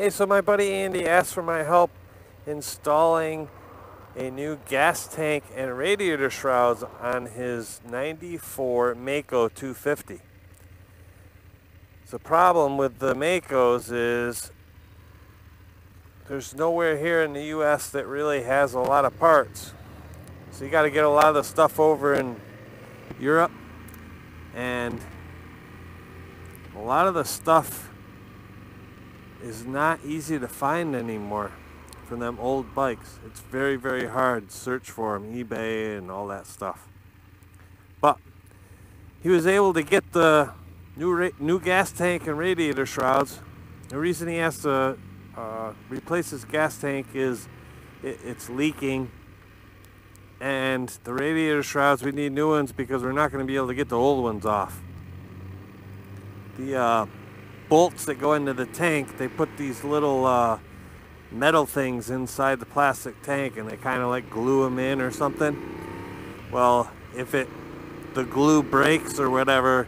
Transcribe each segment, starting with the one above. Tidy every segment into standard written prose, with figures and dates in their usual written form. Hey, so my buddy Andy asked for my help installing a new gas tank and radiator shrouds on his 94 Maico 250. The problem with the Maicos is there's nowhere here in the US that really has a lot of parts. So you got to get a lot of the stuff over in Europe, and a lot of the stuff is not easy to find anymore from them old bikes. It's very, very hard to search for them, eBay and all that stuff. But he was able to get the new gas tank and radiator shrouds. The reason he has to replace his gas tank is it's leaking, and the radiator shrouds, we need new ones because we're not going to be able to get the old ones off. The bolts that go into the tank, they put these little metal things inside the plastic tank, and they kind of like glue them in or something. Well, if the glue breaks or whatever,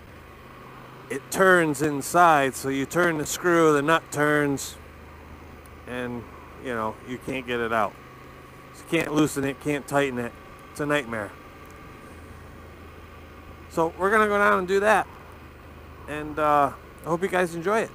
it turns inside, so you turn the screw, the nut turns, and you know, you can't get it out. So you can't loosen it, can't tighten it. It's a nightmare. So we're gonna go down and do that, and I hope you guys enjoy it.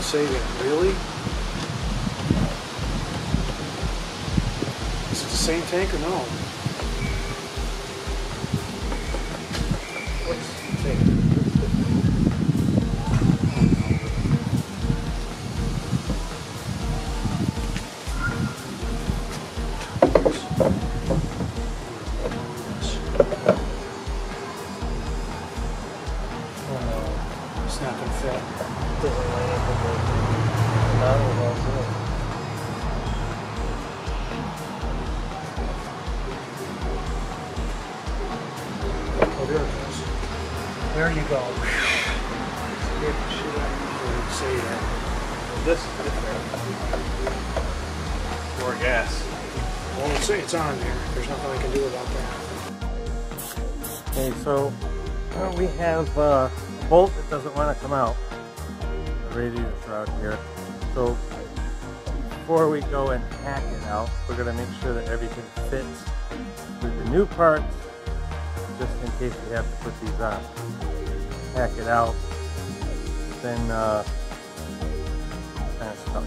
Saving, really? Is it the same tank or no? What's the tank? Oh no, it's not going to fit. Oh, there it goes. There you go. See that. This is there. More gas. Well, let's say it's on there. There's nothing I can do about that. Okay, so we have a bolt that doesn't want to come out. Radiator shroud here. So before we go and hack it out, we're going to make sure that everything fits with the new parts, just in case we have to put these on. Hack it out, then kind of stuck.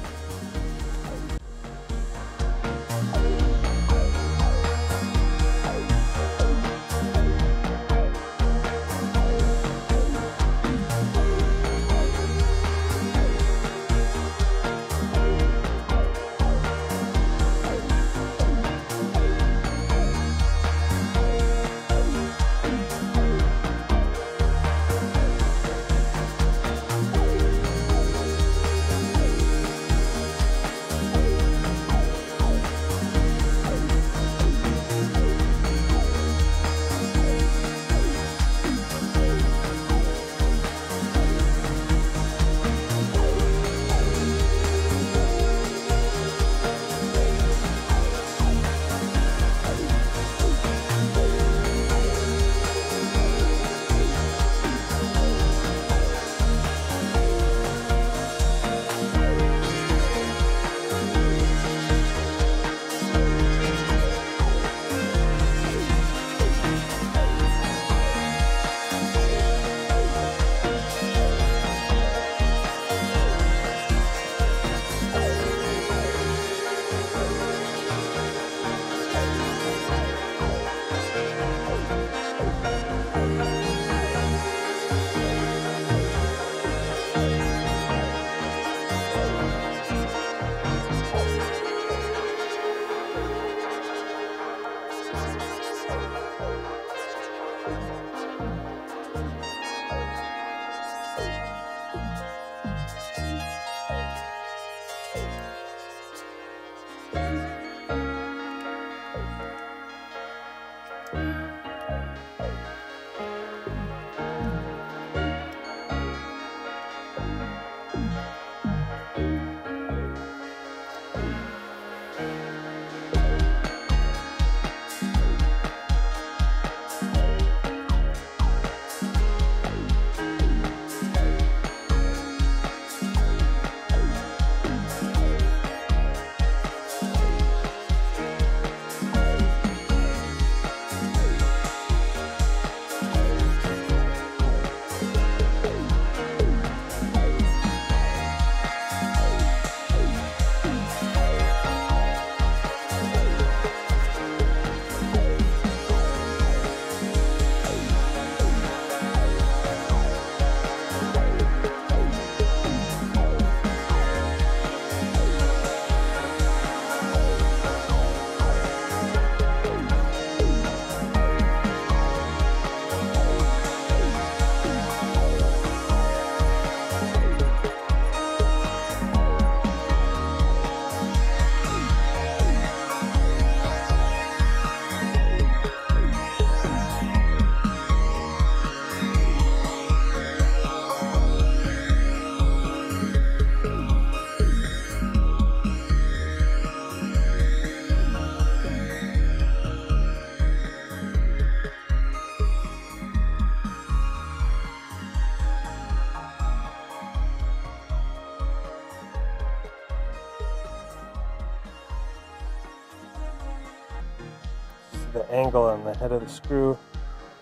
the angle on the head of the screw.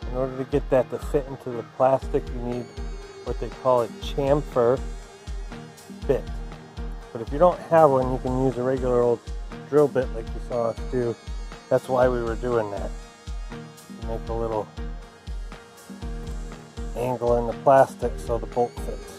In order to get that to fit into the plastic, you need what they call a chamfer bit. But if you don't have one, you can use a regular old drill bit like you saw us do. That's why we were doing that. You make a little angle in the plastic so the bolt fits.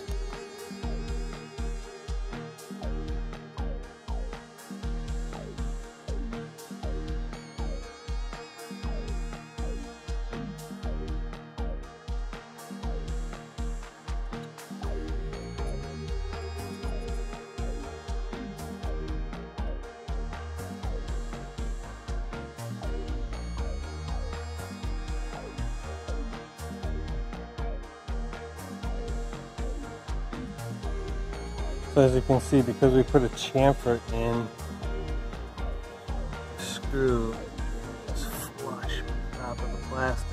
So as you can see, because we put a chamfer in, the screw is flush on top of the plastic.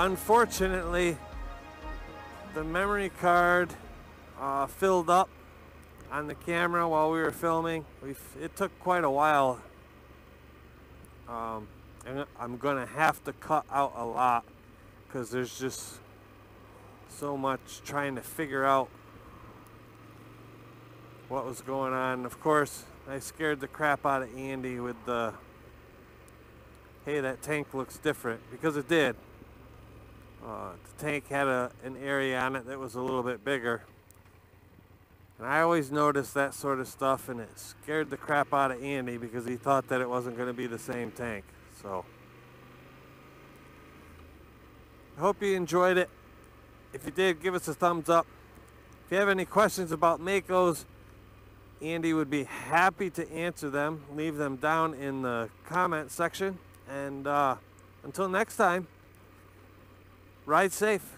Unfortunately, the memory card filled up on the camera while we were filming. It took quite a while, and I'm gonna have to cut out a lot because there's just so much trying to figure out what was going on. Of course, I scared the crap out of Andy with the, hey, that tank looks different, because it did. The tank had an area on it that was a little bit bigger, and I always noticed that sort of stuff, and it scared the crap out of Andy because he thought that it wasn't going to be the same tank. So I hope you enjoyed it. If you did, give us a thumbs up. If you have any questions about Maicos, Andy would be happy to answer them. Leave them down in the comment section, and until next time, ride safe.